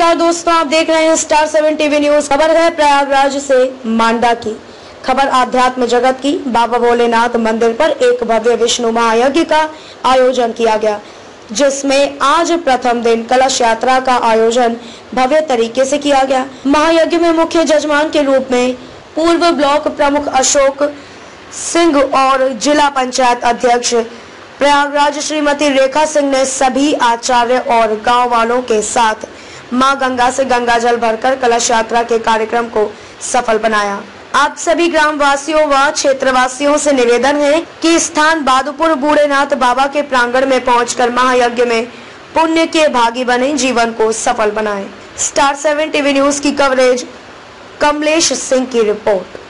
नमस्कार दोस्तों, आप देख रहे हैं स्टार 7 TV न्यूज। खबर है प्रयागराज से मांडा की। खबर आध्यात्म जगत की। बाबा भोलेनाथ मंदिर पर एक भव्य विष्णु महायज्ञ का आयोजन किया गया, जिसमें आज प्रथम दिन कलश यात्रा का आयोजन भव्य तरीके से किया गया। महायज्ञ में मुख्य जजमान के रूप में पूर्व ब्लॉक प्रमुख अशोक सिंह और जिला पंचायत अध्यक्ष प्रयागराज श्रीमती रेखा सिंह ने सभी आचार्य और गांव वालों के साथ मां गंगा से गंगा जल भरकर कलश यात्रा के कार्यक्रम को सफल बनाया। आप सभी ग्रामवासियों व क्षेत्रवासियों से निवेदन है कि स्थान बाबा बूढ़ेनाथ बाबा के प्रांगण में पहुंचकर महायज्ञ में पुण्य के भागी बने, जीवन को सफल बनाएं। स्टार 7 TV न्यूज की कवरेज, कमलेश सिंह की रिपोर्ट।